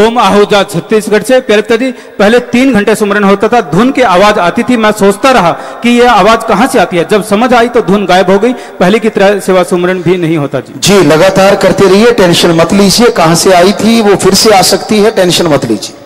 ओम आहुजा छत्तीसगढ़ से। प्यारे पिताजी, पहले 3 घंटे सुमरन होता था, धुन की आवाज आती थी, मैं सोचता रहा कि यह आवाज कहां से आती है, जब समझ आई तो धुन गायब हो गई, पहले की तरह सेवा सुमरन भी नहीं होता। जी लगातार करते रहिए, टेंशन मत लीजिए, कहां से आई थी वो फिर से आ सकती है, टेंशन मत लीजिए।